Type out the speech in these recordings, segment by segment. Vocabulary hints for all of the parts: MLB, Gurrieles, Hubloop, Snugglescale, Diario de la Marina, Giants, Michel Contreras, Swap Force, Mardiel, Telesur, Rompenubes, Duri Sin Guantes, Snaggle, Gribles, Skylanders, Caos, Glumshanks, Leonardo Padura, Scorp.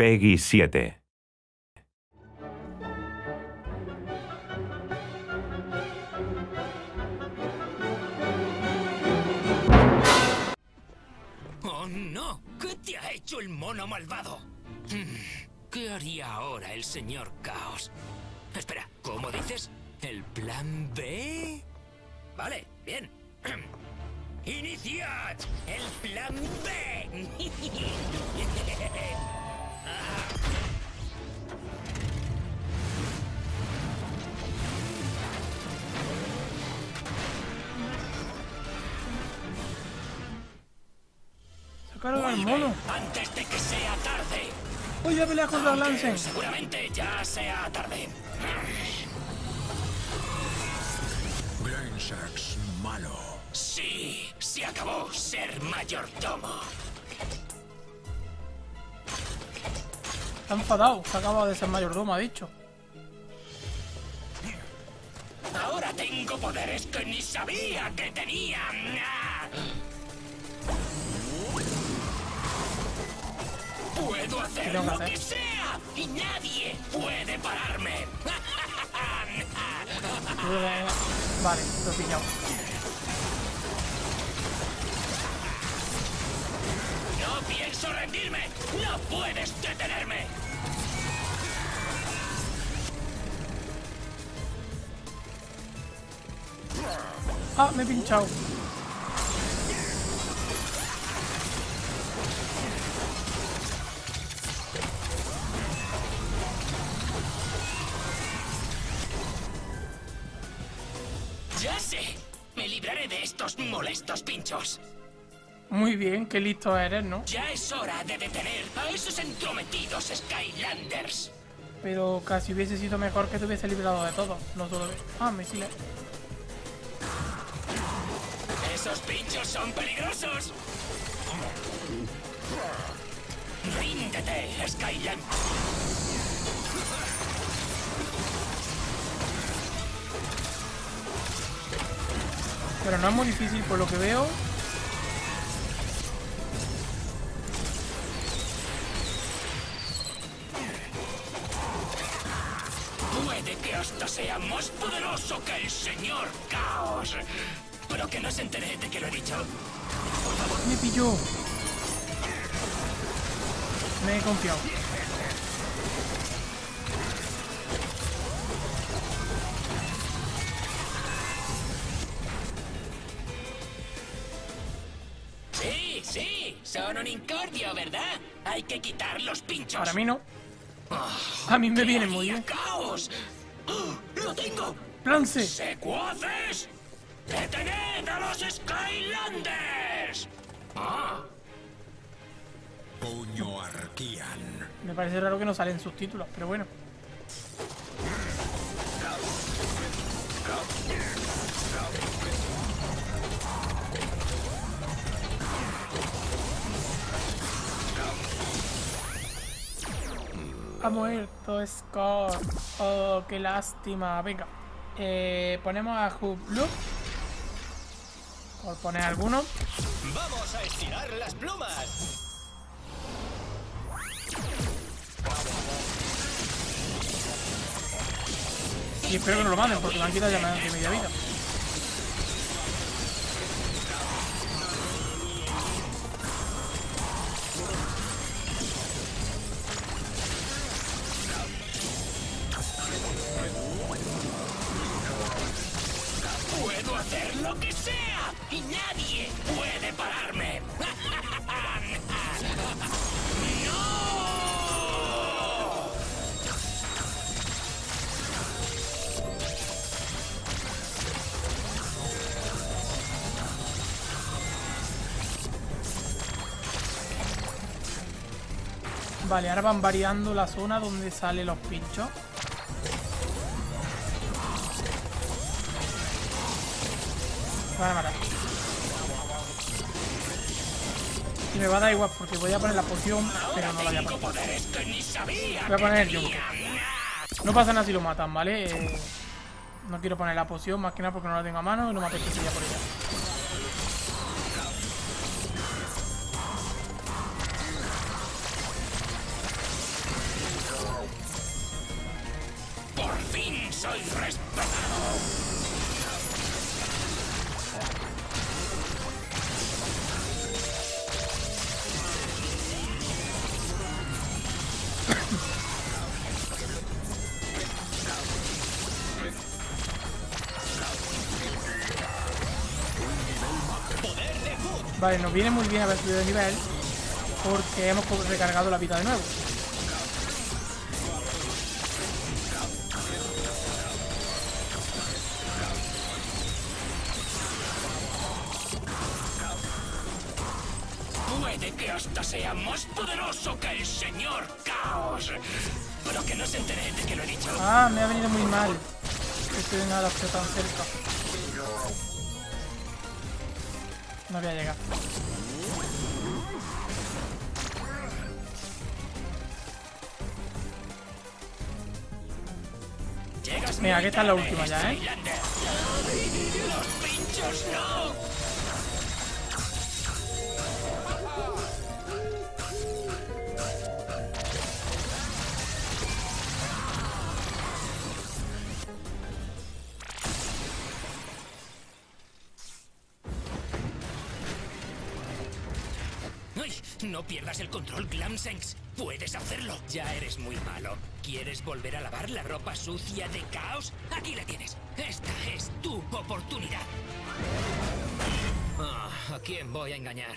Peggy 7. ¡Oh, no! ¿Qué te ha hecho el mono malvado? ¿Qué haría ahora el señor Caos? Espera, ¿cómo dices? ¿El plan B? Vale, bien. ¡Iniciad el plan B! ¡Sacaron al mono! ¡Antes de que sea tarde! ¡Uy, ya pelea contra Lancen! Seguramente ya sea tarde. Glumshanks malo. Sí, se acabó ser mayordomo. Está enfadado, se acaba de ser mayordomo, ha dicho. Ahora tengo poderes que ni sabía que tenía. Puedo hacer lo que sea y nadie puede pararme. Vale, lo he pillado. No pienso rendirme. No puedes detenerme. Ah, me he pinchado. Molestos pinchos. Muy bien, qué listo eres, ¿no? Ya es hora de detener a esos entrometidos Skylanders. Pero casi hubiese sido mejor que te hubiese librado de todo. No solo de... Ah, misiles. Esos pinchos son peligrosos. Ríndete, Skylander. Pero no es muy difícil por lo que veo. Puede que hasta sea más poderoso que el señor Caos. Pero que no se entere de que lo he dicho. Por favor. Me pilló. Me he confiado. Son un incordio, ¿verdad? Hay que quitar los pinchos. Para mí no. A mí me viene muy bien. ¡Caos! ¡Lo tengo! ¡Lance! ¡Secuaces! ¡Detened a los Skylanders! Puño Arquían. Me parece raro que no salen subtítulos, pero bueno. Ha muerto Scorp. Oh, qué lástima. Venga, ponemos a Hubloop. Por poner alguno. Vamos a estirar las plumas. Y espero que no lo manden porque me han quitado ya más de media vida. Vale, ahora van variando la zona donde salen los pinchos. Vale. Y me va a dar igual porque voy a poner la poción, pero no la voy a poner. Voy a poner yo. No pasa nada si lo matan, ¿vale? No quiero poner la poción, más que nada porque no la tengo a mano y no me apetece ya por ella. soy respetado. Vale, nos viene muy bien haber subido de nivel porque hemos recargado la vida de nuevo. Puede que hasta sea más poderoso que el señor Caos, pero que no se entere de que lo he dicho. Ah, me ha venido muy mal. Estoy de nada tan cerca. No voy a llegar. Mira, aquí está la última ya, ¿eh? ¡Los pinchos no! No pierdas el control, Glumshanks. Puedes hacerlo. Ya eres muy malo. ¿Quieres volver a lavar la ropa sucia de Caos? Aquí la tienes. Esta es tu oportunidad. ¿A quién voy a engañar?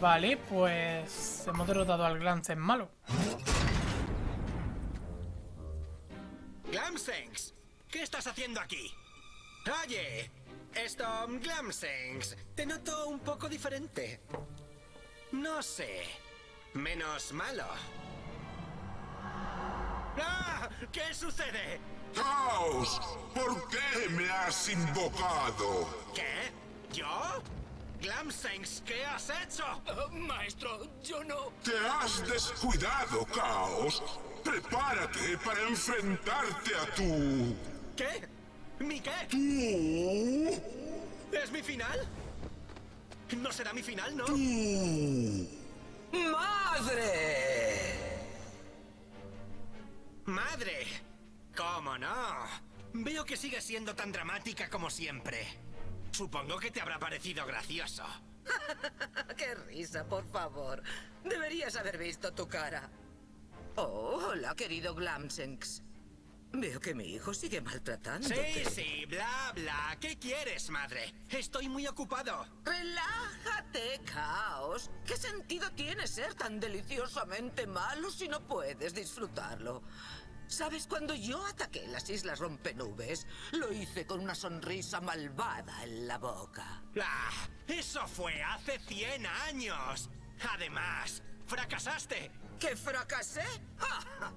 Vale, pues hemos derrotado al Glumshanks malo. Glumshanks. ¿Qué estás haciendo aquí? Oye, esto, Glumshanks, te noto un poco diferente. No sé, menos malo. ¡Ah! ¿Qué sucede? ¡Caos! ¿Por qué me has invocado? ¿Qué? ¿Yo? Glumshanks, ¿qué has hecho? Maestro, yo no... Te has descuidado, Caos. Prepárate para enfrentarte a tu... ¿Qué? ¿Mi qué? ¿Tú? ¿Es mi final? ¿No será mi final, no? ¿Tú? ¡Madre! ¡Madre! ¿Cómo no? Veo que sigue siendo tan dramática como siempre. Supongo que te habrá parecido gracioso. ¡Qué risa, por favor! Deberías haber visto tu cara. Oh, hola, querido Glumshanks. Veo que mi hijo sigue maltratándote. Sí, sí, bla, bla. ¿Qué quieres, madre? Estoy muy ocupado. Relájate, Caos. ¿Qué sentido tiene ser tan deliciosamente malo si no puedes disfrutarlo? ¿Sabes? Cuando yo ataqué las Islas Rompenubes, lo hice con una sonrisa malvada en la boca. ¡Ah! Eso fue hace 100 años. Además, fracasaste. ¿Que fracasé? ¡Ja!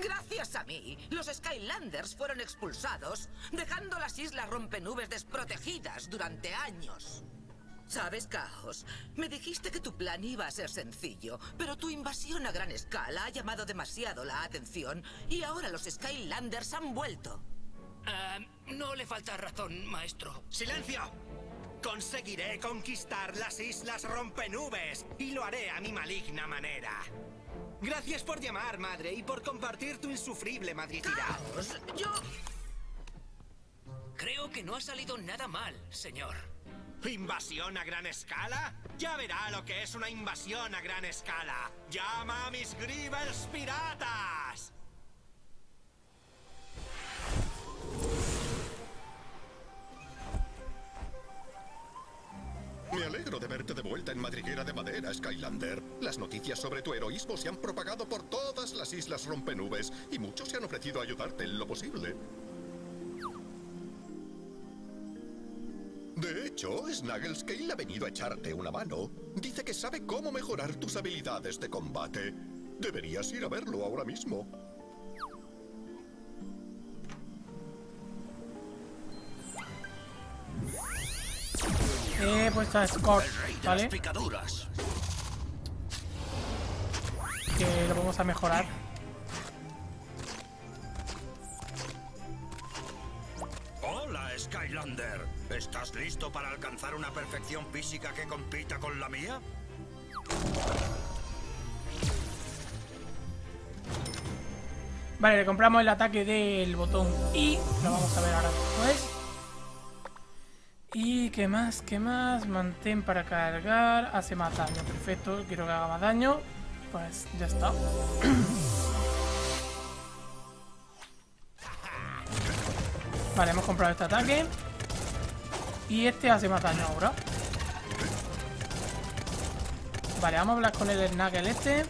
Gracias a mí, los Skylanders fueron expulsados, dejando las Islas Rompenubes desprotegidas durante años. ¿Sabes, Caos? Me dijiste que tu plan iba a ser sencillo, pero tu invasión a gran escala ha llamado demasiado la atención y ahora los Skylanders han vuelto. No le falta razón, maestro. ¡Silencio! Conseguiré conquistar las Islas Rompenubes y lo haré a mi maligna manera. Gracias por llamar, madre, y por compartir tu insufrible madricidad. Caos, yo... Creo que no ha salido nada mal, señor. ¿Invasión a gran escala? Ya verá lo que es una invasión a gran escala. ¡Llama a mis Gribles piratas! Me alegro de verte de vuelta en madriguera de madera, Skylander. Las noticias sobre tu heroísmo se han propagado por todas las Islas Rompenubes y muchos se han ofrecido a ayudarte en lo posible. De hecho, Snugglescale ha venido a echarte una mano. Dice que sabe cómo mejorar tus habilidades de combate. Deberías ir a verlo ahora mismo. Pues a Scorp, ¿vale? Que lo vamos a mejorar. Hola, Skylander. ¿Estás listo para alcanzar una perfección física que compita con la mía? Vale, le compramos el ataque del botón y lo vamos a ver ahora después. Y qué más, qué más. Mantén para cargar. Hace más daño. Perfecto. Quiero que haga más daño. Pues ya está. Vale, hemos comprado este ataque. Y este hace más daño ahora. Vale, vamos a hablar con el Snaggle este.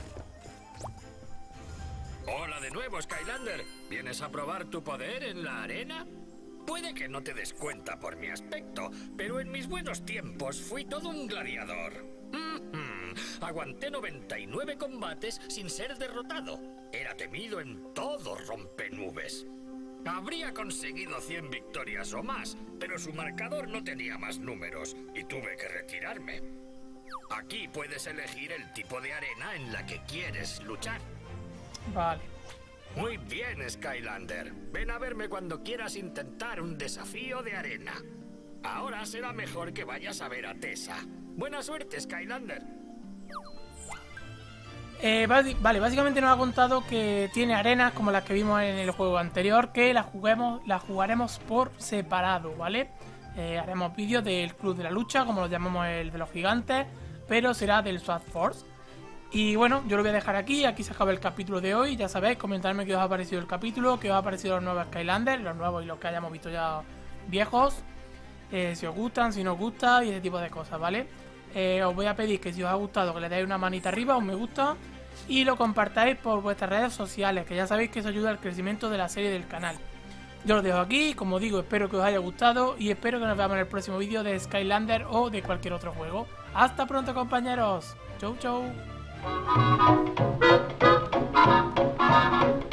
Hola de nuevo, Skylander. ¿Vienes a probar tu poder en la arena? Puede que no te des cuenta por mi aspecto, pero en mis buenos tiempos fui todo un gladiador. Aguanté 99 combates sin ser derrotado. Era temido en todo Rompenubes. Habría conseguido 100 victorias o más, pero su marcador no tenía más números y tuve que retirarme. Aquí puedes elegir el tipo de arena en la que quieres luchar. Vale. Muy bien, Skylander. Ven a verme cuando quieras intentar un desafío de arena. Ahora será mejor que vayas a ver a Tessa. Buena suerte, Skylander. Vale, básicamente nos ha contado que tiene arenas como las que vimos en el juego anterior, que las jugaremos por separado, ¿vale? Haremos vídeos del Club de la Lucha, como lo llamamos el de los gigantes, pero será del Swap Force. Y bueno, yo lo voy a dejar aquí, aquí se acaba el capítulo de hoy. Ya sabéis, comentadme qué os ha parecido el capítulo, qué os ha parecido los nuevos Skylanders, los nuevos y los que hayamos visto ya viejos, si os gustan, si no os gusta y ese tipo de cosas, ¿vale? Os voy a pedir que si os ha gustado que le deis una manita arriba, un me gusta, y lo compartáis por vuestras redes sociales, que ya sabéis que eso ayuda al crecimiento de la serie del canal. Yo os dejo aquí, como digo, espero que os haya gustado y espero que nos veamos en el próximo vídeo de Skylander o de cualquier otro juego. Hasta pronto, compañeros. Chau, chau. Thank you.